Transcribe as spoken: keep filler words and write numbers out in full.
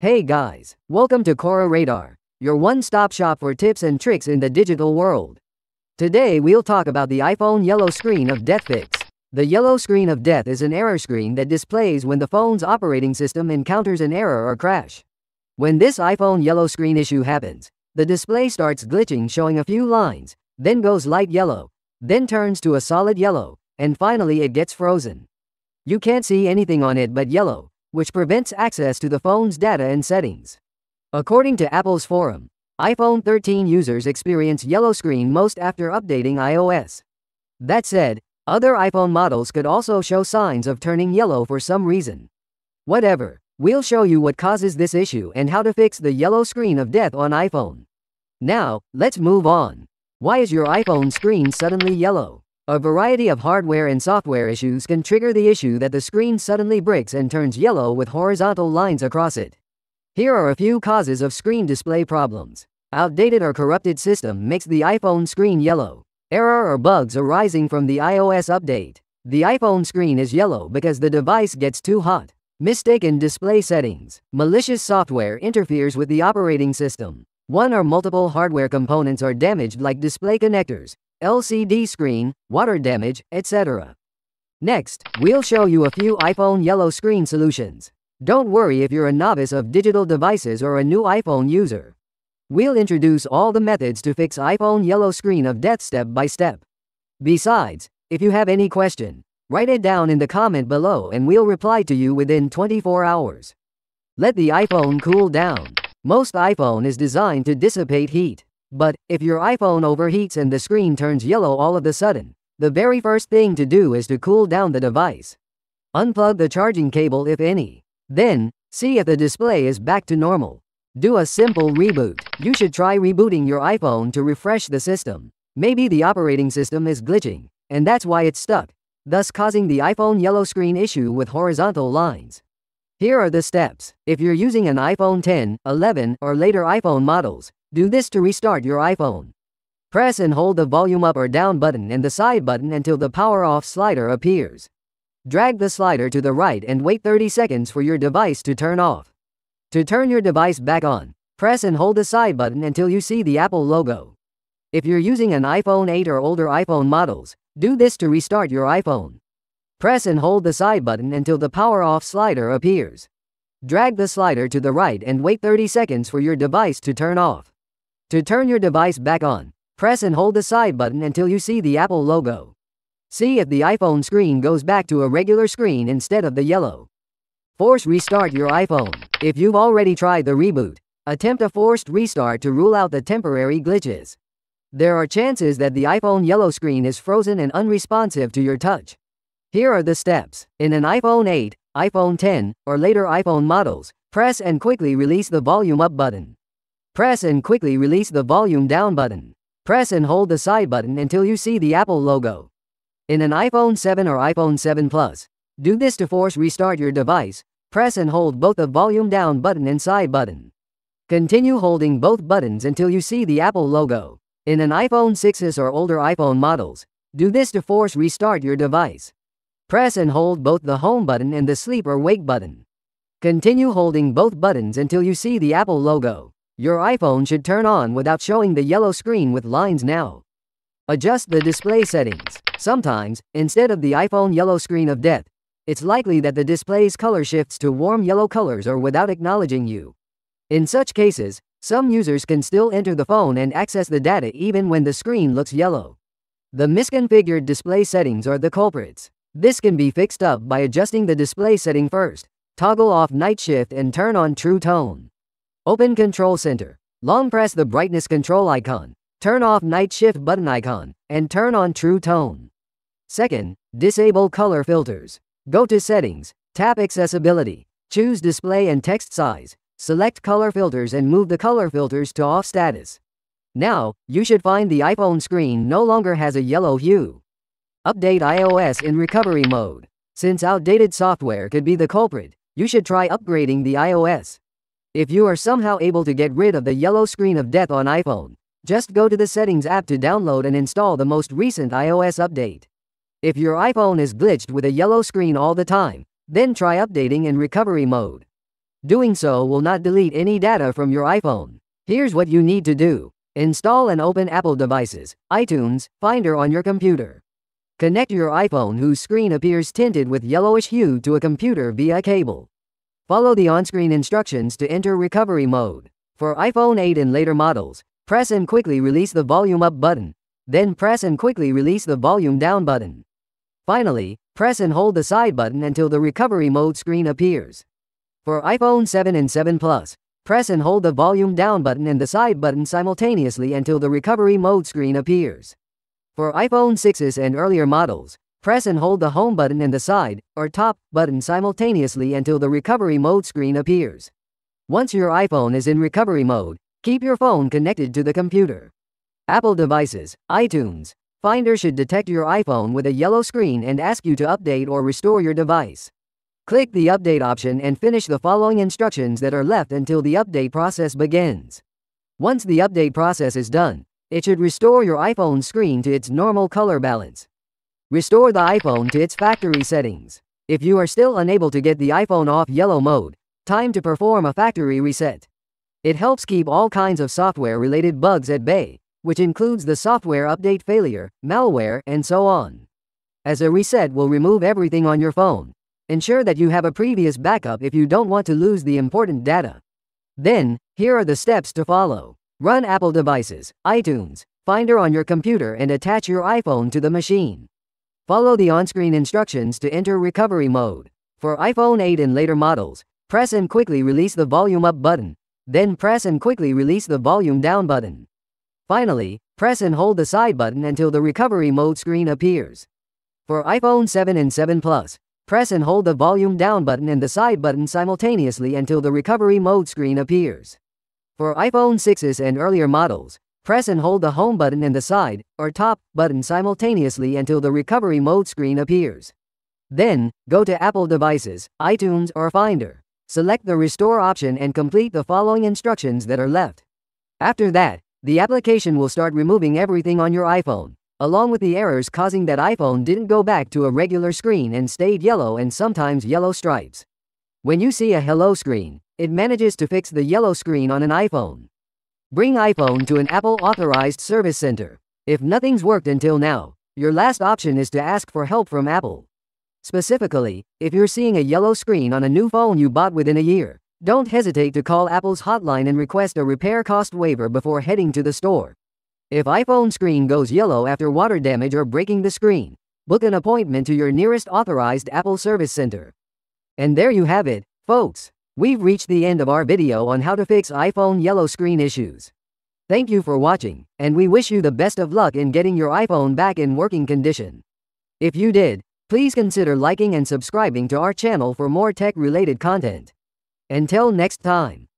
Hey guys, welcome to Cora Radar, your one-stop shop for tips and tricks in the digital world. Today we'll talk about the iPhone yellow screen of death fix. The yellow screen of death is an error screen that displays when the phone's operating system encounters an error or crash. When this iPhone yellow screen issue happens, the display starts glitching, showing a few lines, then goes light yellow, then turns to a solid yellow, and finally it gets frozen. You can't see anything on it but yellow, which prevents access to the phone's data and settings. According to Apple's forum, iPhone thirteen users experience yellow screen most after updating iOS. That said, other iPhone models could also show signs of turning yellow for some reason. Whatever, we'll show you what causes this issue and how to fix the yellow screen of death on iPhone. Now, let's move on. Why is your iPhone screen suddenly yellow? A variety of hardware and software issues can trigger the issue that the screen suddenly breaks and turns yellow with horizontal lines across it. Here are a few causes of screen display problems. Outdated or corrupted system makes the iPhone screen yellow. Error or bugs arising from the iOS update. The iPhone screen is yellow because the device gets too hot. Mistaken display settings. Malicious software interferes with the operating system. One or multiple hardware components are damaged, like display connectors, L C D screen, water damage, et cetera. Next, we'll show you a few iPhone yellow screen solutions. Don't worry if you're a novice of digital devices or a new iPhone user. We'll introduce all the methods to fix iPhone yellow screen of death step by step. Besides, if you have any question, write it down in the comment below and we'll reply to you within twenty-four hours. Let the iPhone cool down. Most iPhone is designed to dissipate heat. But, if your iPhone overheats and the screen turns yellow all of a sudden, the very first thing to do is to cool down the device. Unplug the charging cable if any. Then, see if the display is back to normal. Do a simple reboot. You should try rebooting your iPhone to refresh the system. Maybe the operating system is glitching, and that's why it's stuck, thus causing the iPhone yellow screen issue with horizontal lines. Here are the steps. If you're using an iPhone ten, eleven, or later iPhone models, do this to restart your iPhone. Press and hold the volume up or down button and the side button until the power off slider appears. Drag the slider to the right and wait thirty seconds for your device to turn off. To turn your device back on, press and hold the side button until you see the Apple logo. If you're using an iPhone eight or older iPhone models, do this to restart your iPhone. Press and hold the side button until the power off slider appears. Drag the slider to the right and wait thirty seconds for your device to turn off. To turn your device back on, press and hold the side button until you see the Apple logo. See if the iPhone screen goes back to a regular screen instead of the yellow. Force restart your iPhone. If you've already tried the reboot, attempt a forced restart to rule out the temporary glitches. There are chances that the iPhone yellow screen is frozen and unresponsive to your touch. Here are the steps. In an iPhone eight, iPhone ten, or later iPhone models, press and quickly release the volume up button. Press and quickly release the volume down button. Press and hold the side button until you see the Apple logo. In an iPhone seven or iPhone seven Plus, do this to force restart your device. Press and hold both the volume down button and side button. Continue holding both buttons until you see the Apple logo. In an iPhone six S or older iPhone models, do this to force restart your device. Press and hold both the home button and the sleep or wake button. Continue holding both buttons until you see the Apple logo. Your iPhone should turn on without showing the yellow screen with lines now. Adjust the display settings. Sometimes, instead of the iPhone yellow screen of death, it's likely that the display's color shifts to warm yellow colors or without acknowledging you. In such cases, some users can still enter the phone and access the data even when the screen looks yellow. The misconfigured display settings are the culprits. This can be fixed up by adjusting the display setting first. Toggle off night shift and turn on true tone. Open Control Center. Long press the brightness control icon, turn off night shift button icon, and turn on true tone. Second, disable color filters. Go to Settings, tap Accessibility, choose Display and Text Size, select Color Filters and move the color filters to off status. Now, you should find the iPhone screen no longer has a yellow hue. Update iOS in recovery mode. Since outdated software could be the culprit, you should try upgrading the iOS. If you are somehow able to get rid of the yellow screen of death on iPhone, just go to the Settings app to download and install the most recent iOS update. If your iPhone is glitched with a yellow screen all the time, then try updating in recovery mode. Doing so will not delete any data from your iPhone. Here's what you need to do. Install and open Apple devices, iTunes, Finder on your computer. Connect your iPhone whose screen appears tinted with yellowish hue to a computer via cable. Follow the on-screen instructions to enter recovery mode. For iPhone eight and later models, press and quickly release the volume up button. Then press and quickly release the volume down button. Finally, press and hold the side button until the recovery mode screen appears. For iPhone seven and seven Plus, press and hold the volume down button and the side button simultaneously until the recovery mode screen appears. For iPhone sixes and earlier models, press and hold the home button and the side, or top, button simultaneously until the recovery mode screen appears. Once your iPhone is in recovery mode, keep your phone connected to the computer. Apple devices, iTunes, Finder should detect your iPhone with a yellow screen and ask you to update or restore your device. Click the update option and finish the following instructions that are left until the update process begins. Once the update process is done, it should restore your iPhone screen to its normal color balance. Restore the iPhone to its factory settings. If you are still unable to get the iPhone off yellow mode, time to perform a factory reset. It helps keep all kinds of software-related bugs at bay, which includes the software update failure, malware, and so on. As a reset will remove everything on your phone. Ensure that you have a previous backup if you don't want to lose the important data. Then, here are the steps to follow. Run Apple devices, iTunes, Finder on your computer and attach your iPhone to the machine. Follow the on-screen instructions to enter recovery mode. For iPhone eight and later models, press and quickly release the volume up button. Then press and quickly release the volume down button. Finally, press and hold the side button until the recovery mode screen appears. For iPhone seven and seven Plus, press and hold the volume down button and the side button simultaneously until the recovery mode screen appears. For iPhone sixes and earlier models, press and hold the home button and the side, or top, button simultaneously until the recovery mode screen appears. Then, go to Apple devices, iTunes or Finder. Select the restore option and complete the following instructions that are left. After that, the application will start removing everything on your iPhone, along with the errors causing that iPhone didn't go back to a regular screen and stayed yellow and sometimes yellow stripes. When you see a hello screen, it manages to fix the yellow screen on an iPhone. Bring iPhone to an Apple authorized service center. If nothing's worked until now, your last option is to ask for help from Apple. Specifically, if you're seeing a yellow screen on a new phone you bought within a year, don't hesitate to call Apple's hotline and request a repair cost waiver before heading to the store. If iPhone screen goes yellow after water damage or breaking the screen, book an appointment to your nearest authorized Apple service center. And there you have it, folks. We've reached the end of our video on how to fix iPhone yellow screen issues. Thank you for watching, and we wish you the best of luck in getting your iPhone back in working condition. If you did, please consider liking and subscribing to our channel for more tech-related content. Until next time.